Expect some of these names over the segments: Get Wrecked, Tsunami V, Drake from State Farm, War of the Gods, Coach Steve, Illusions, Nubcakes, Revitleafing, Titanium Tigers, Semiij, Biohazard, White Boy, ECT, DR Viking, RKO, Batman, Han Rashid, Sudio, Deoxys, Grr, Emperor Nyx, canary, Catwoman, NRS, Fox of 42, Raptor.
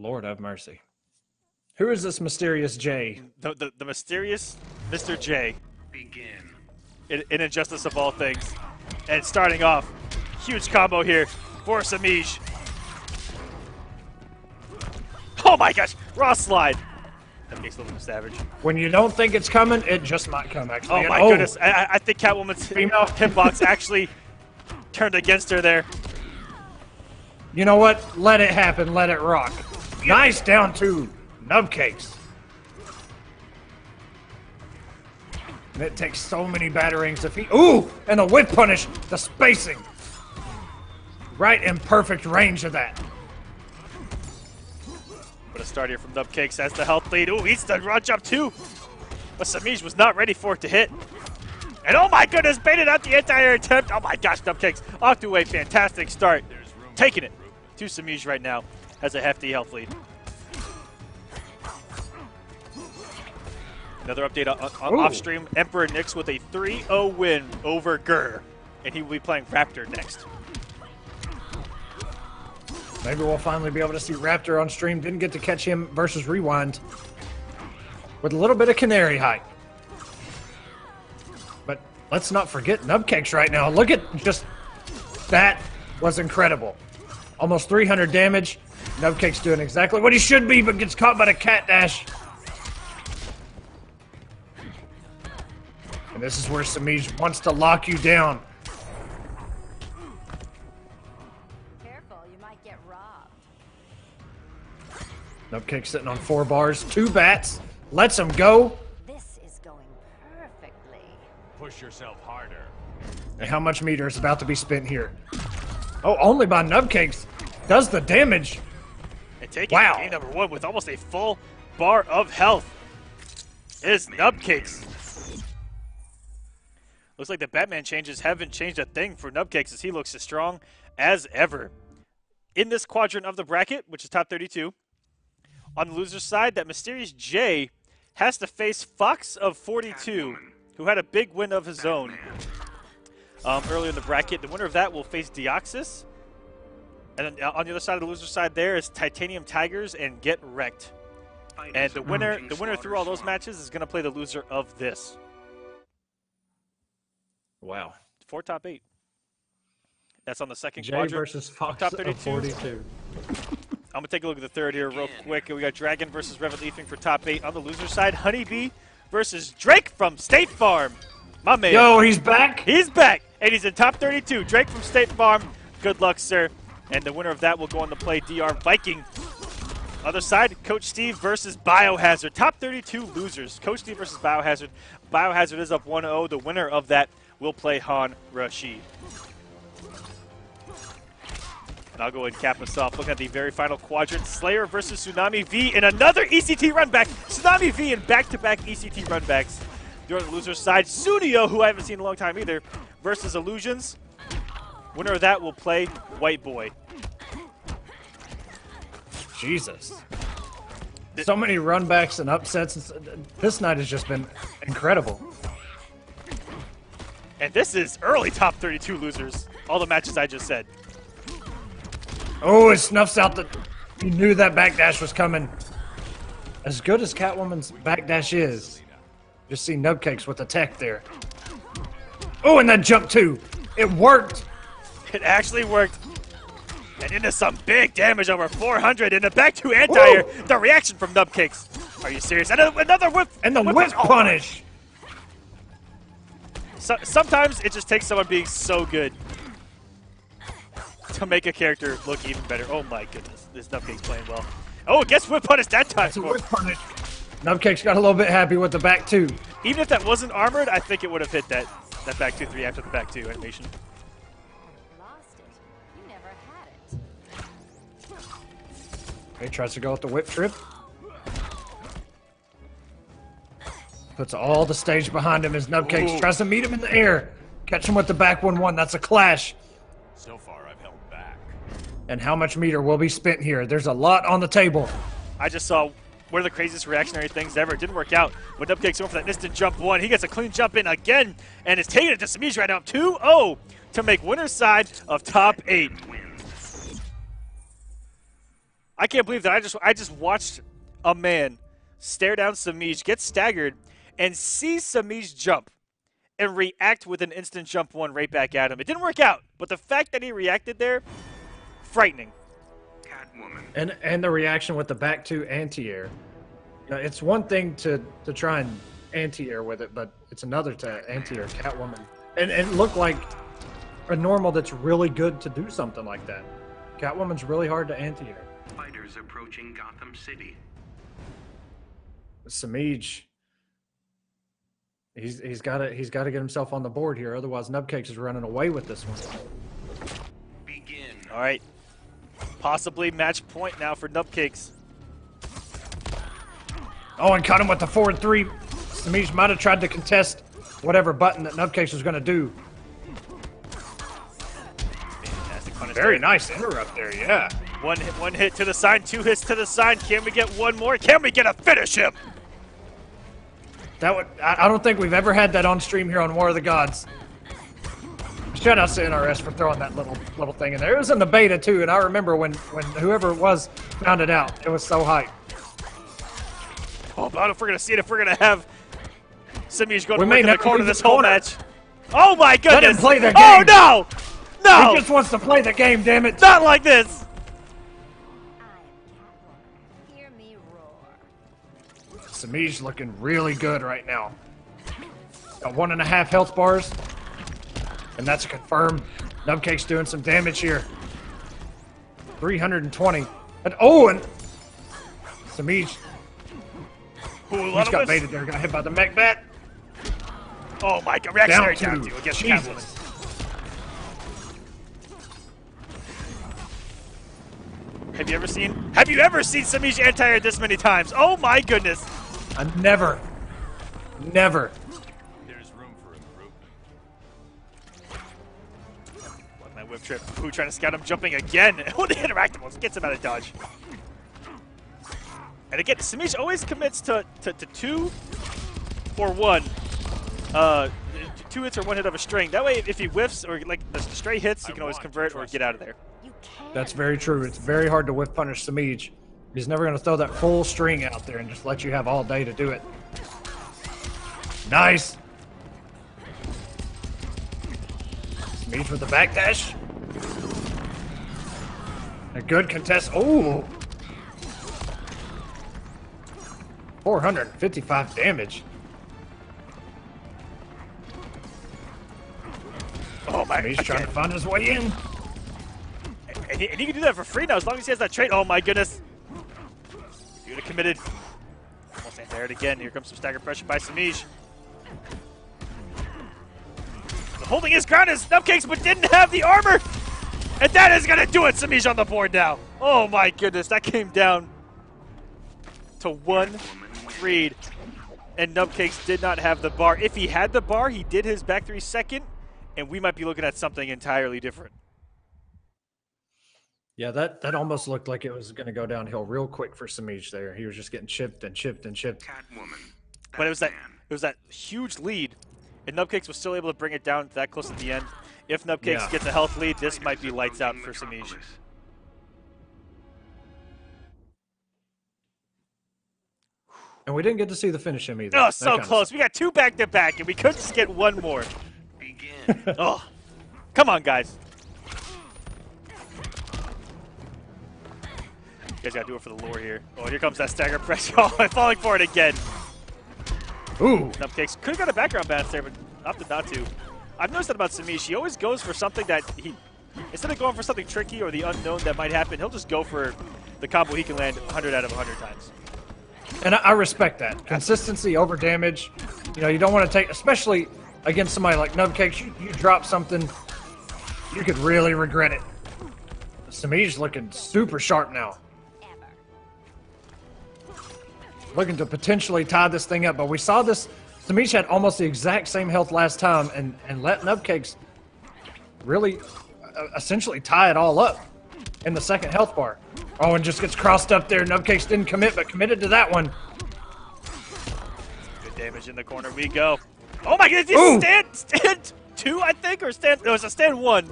Lord have mercy. Who is this mysterious J? The mysterious Mr. J. Begin. In Injustice of All Things. And starting off, huge combo here for Semiij. Oh my gosh, raw slide. That makes a little savage. When you don't think it's coming, it just might come, actually. Oh my goodness, I think Catwoman's hitbox actually turned against her there. You know what? Let it happen, let it rock. Yeah. Nice down two, Nubcakes. And it takes so many batterings to feed. Ooh, and a whip punish, the spacing. Right in perfect range of that. What a start here from Nubcakes. That's the health lead. Ooh, eats the run jump too. But Semiij was not ready for it to hit. And oh my goodness, baited out the entire attempt. Oh my gosh, Nubcakes off to a fantastic start. Taking it to Semiij right now. Has a hefty health lead. Another update on off stream. Emperor Nyx with a 3-0 win over Grr. And he will be playing Raptor next. Maybe we'll finally be able to see Raptor on stream. Didn't get to catch him versus Rewind. With a little bit of Canary hype. But let's not forget Nubcakes right now. Look at just that. Was incredible. Almost 300 damage. Nubcakes doing exactly what he should be, but gets caught by the cat dash. And this is where Semiij wants to lock you down. Careful, you might get robbed. Nubcakes sitting on 4 bars, 2 bats, lets him go. This is going perfectly. Push yourself harder. And how much meter is about to be spent here? Oh, only by Nubcakes. Does the damage. And taking game number 1 with almost a full bar of health is Nubcakes. Looks like the Batman changes haven't changed a thing for Nubcakes as he looks as strong as ever. In this quadrant of the bracket, which is top 32, on the loser's side, that mysterious J has to face Fox of 42, who had a big win of his own. Earlier in the bracket. The winner of that will face Deoxys. And then on the other side of the loser side there is Titanium Tigers and Get Wrecked. And the winner through all those matches is going to play the loser of this. Wow. 4 top 8. That's on the second quadrant. Jay versus Fox top 32. 42. I'm going to take a look at the third here real quick. We got Dragon versus Revitleafing for top 8. On the loser side, Honeybee versus Drake from State Farm. My man. Yo, he's back. He's back. And he's in top 32. Drake from State Farm. Good luck, sir. And the winner of that will go on to play DR Viking. Other side, Coach Steve versus Biohazard. Top 32 losers. Coach Steve versus Biohazard. Biohazard is up 1-0. The winner of that will play Han Rashid. And I'll go ahead and cap us off. Looking at the very final quadrant. Slayer versus Tsunami V in another ECT run back. Tsunami V in back-to-back ECT run backs. On the loser's side, Sudio, who I haven't seen in a long time either, versus Illusions. Winner of that will play White Boy. Jesus. So many runbacks and upsets. This night has just been incredible. And this is early top 32 losers. All the matches I just said. Oh, it snuffs out the... You knew that backdash was coming. As good as Catwoman's backdash is... Just see Nubcakes with the tech there. Oh, and that jump too. It worked. It actually worked. And into some big damage, over 400. And the back two anti-air. The reaction from Nubcakes. Are you serious? And another whip. And the whip punish. So, sometimes it just takes someone being so good to make a character look even better. Oh my goodness. This Nubcakes playing well. Oh, it gets whip punished that time. It's a whip punish. Nubcakes got a little bit happy with the back two. Even if that wasn't armored, I think it would have hit that back 2-3 after the back 2 animation. Lost it. You never had it. He tries to go with the whip trip. Puts all the stage behind him as Nubcakes tries to meet him in the air. Catch him with the back 1-1. That's a clash. So far, I've held back. And how much meter will be spent here? There's a lot on the table. I just saw... One of the craziest reactionary things ever. It didn't work out. When Nubcakes went for that instant jump 1, he gets a clean jump in again, and is taking it to Semiij right now. 2-0 to make winner's side of top 8. I can't believe that I just watched a man stare down Semiij, get staggered, and see Semiij jump and react with an instant jump one right back at him. It didn't work out, but the fact that he reacted there, frightening. Catwoman. And the reaction with the back two anti-air. You know, it's one thing to try and anti-air with it, but it's another to anti-air Catwoman. And it looked like a normal that's really good to do something like that. Catwoman's really hard to anti-air. Fighters approaching Gotham City. Semiij, he's got to get himself on the board here, otherwise Nubcakes is running away with this one. Begin. All right, possibly match point now for Nubcakes. Oh, and cut him with the 4-3. Semiij might have tried to contest whatever button that Nubcakes was going to do. Very nice interrupt there, yeah. One hit to the sign, two hits to the sign. Can we get one more? Can we get a finish him? That would, I don't think we've ever had that on stream here on War of the Gods. Shout out to NRS for throwing that little thing in there. It was in the beta too, and I remember when whoever it was found it out. It was so hype. Oh, I don't know if we're gonna see it, if we're gonna have Semiij going to the corner this whole match. Oh my goodness! Let him play the game. Oh no! No! He just wants to play the game, damn it! Not like this! Hear me roar. Semiij looking really good right now. Got 1.5 health bars. And that's a confirm. Nubcake's doing some damage here. 320. And oh, and Semiij. He's got baited there. Got hit by the mech bat. Oh my god, reactionary down to against Catwoman. Have you ever seen Semiij anti-air this many times? Oh my goodness! I've never. There's room for improvement. What my whip trip? Who trying to scout him? Jumping again? Oh, the interactables gets him out of dodge. And again, Semiij always commits to two or one, two hits or one hit of a string. That way, if he whiffs or like the stray hits, you can always convert or get out of there. That's very true. It's very hard to whiff punish Semiij. He's never going to throw that full string out there and just let you have all day to do it. Nice. Semiij with the backdash. A good contest. Oh. 455 damage. Oh my. Semiij trying to find his way in. And he can do that for free now, as long as he has that trait. Oh my goodness. If he would have committed. Almost anti-aired again. Here comes some stagger pressure by Semiij. Holding his ground is Nubcakes, but didn't have the armor. And that is going to do it. Semiij on the board now. Oh my goodness. That came down to one read. And Nubcakes did not have the bar. If he had the bar, he did his back 3 second. And we might be looking at something entirely different. Yeah, that almost looked like it was going to go downhill real quick for Semiij there. He was just getting chipped and chipped and chipped. Catwoman. But it was that huge lead, and Nubcakes was still able to bring it down that close at the end. If Nubcakes gets a health lead, this might be lights out for Semiij. And we didn't get to see the finish him either. Oh, so close. We got two back-to-back, and we could just get one more. Begin. Oh, come on, guys. You guys gotta do it for the lore here. Oh, here comes that stagger press. Oh, I'm falling for it again. Ooh. Nubcakes could have got a background bounce there, but opted not to. I've noticed that about Semiij. He always goes for something that he, instead of going for something tricky or the unknown that might happen, he'll just go for the combo he can land 100 out of 100 times. And I respect that. Consistency over damage. You know, you don't want to take, especially against somebody like Nubcakes, you drop something, you could really regret it. Semiij looking super sharp now. Looking to potentially tie this thing up, but we saw this. Semiij had almost the exact same health last time and let Nubcakes really essentially tie it all up in the second health bar. Oh, and just gets crossed up there. Nubcakes didn't commit, but committed to that one. Good damage in the corner. We go. Oh my goodness. Ooh. Stand two, I think, or stand. No, it was a stand one.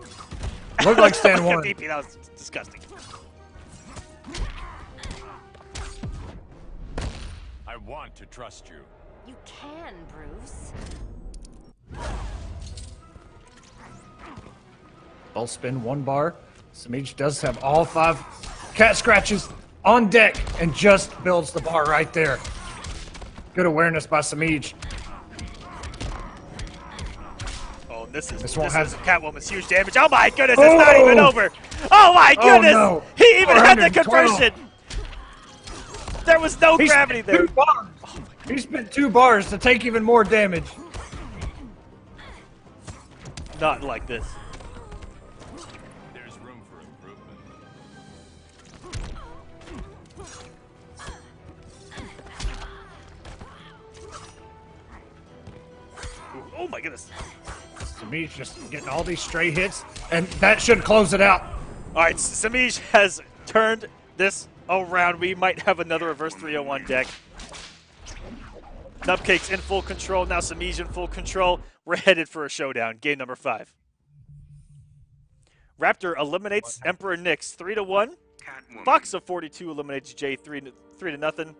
Looked like stand one. That was disgusting. want to trust you. You can, Bruce. I'll spin one bar. Semiij does have all 5 cat scratches on deck and just builds the bar right there. Good awareness by Semiij. Oh, this is Catwoman's huge damage. Oh my goodness, it's not even over. Oh my goodness, oh, no. He even had the conversion. There was no gravity there. He spent 2 bars to take even more damage. Not like this. There's room for improvement. Oh my goodness. Semiij just getting all these stray hits, and that should close it out. All right, Semiij has turned this around. We might have another reverse 301 deck. Nubcakes in full control, now Semiij in full control. We're headed for a showdown, game number 5. Raptor eliminates Emperor Nyx 3-1. Fox of 42 eliminates Jay 3-0.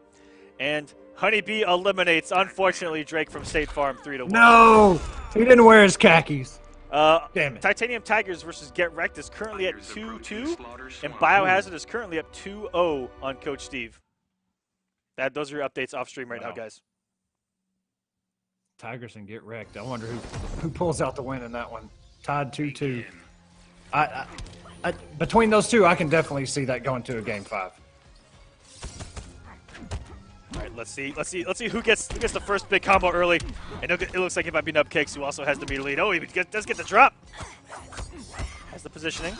And Honeybee eliminates, unfortunately, Drake from State Farm 3-1. No! He didn't wear his khakis. Damn it. Titanium Tigers versus Get Wrecked is currently at 2-2. And Biohazard is currently up 2-0 on Coach Steve. Those are your updates off stream right now, guys. Tigers and Get Wrecked. I wonder who pulls out the win in that one. Tied 2-2. Between those two, I can definitely see that going to a game 5. All right, let's see who gets the first big combo early. And it looks like it might be Nubcakes, who also has the meter lead. Oh, he does get the drop. Has the positioning.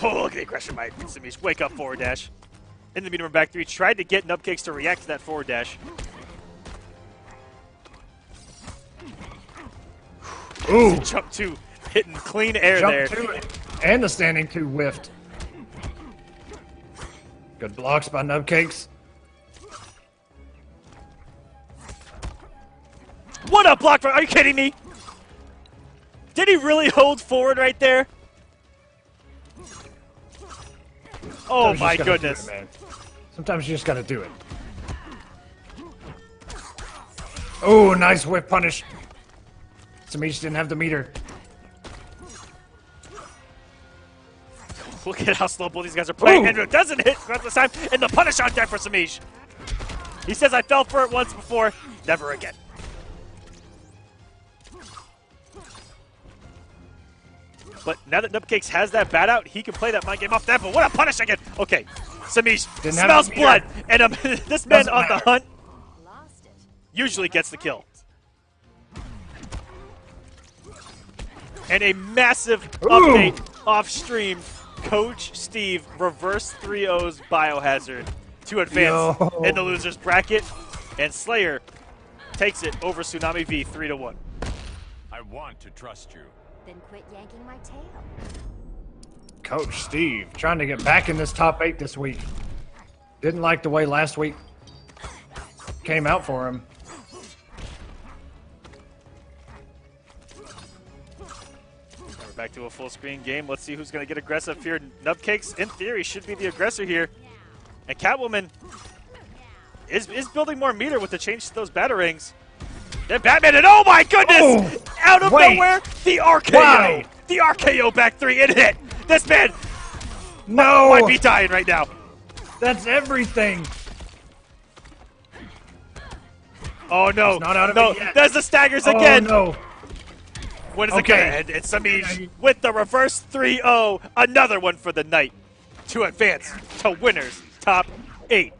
Oh, look at the aggression by Semiij. Wake up, forward dash. In the meter back 3, tried to get Nubcakes to react to that forward dash. Ooh. Jump 2, hitting clean air there. Jump 2 and the standing 2 whiffed. Good blocks by Nubcakes. What a block! Are you kidding me? Did he really hold forward right there? Oh my goodness. It, man. Sometimes you just gotta do it. Oh, nice whip punish. Semiij didn't have the meter. Look at how slow both these guys are playing. Andrew doesn't hit this time, and the punish on deck for Semiij. He says, I fell for it once before, never again. But now that Nubcakes has that bat out, he can play that mind game off that, but what a punish again. Okay, Semiij smells blood, and this man on the hunt usually gets the kill. And a massive update off stream. Coach Steve reverse 3-0s Biohazard to advance in the losers bracket. And Slayer takes it over Tsunami V 3-1. I want to trust you. Then quit yanking my tail. Coach Steve trying to get back in this top 8 this week. Didn't like the way last week came out for him. Back to a full screen game. Let's see who's going to get aggressive here. Nubcakes, in theory, should be the aggressor here. And Catwoman is building more meter with the change to those batarangs. Then Batman, and oh my goodness! Out of nowhere, the RKO! Wow. The RKO back 3, it hit! This man might be dying right now. That's everything. Oh no, there's the staggers again! No. When is it going to end? It's Semiij with the reverse 3-0. Another one for the night to advance to winners top 8.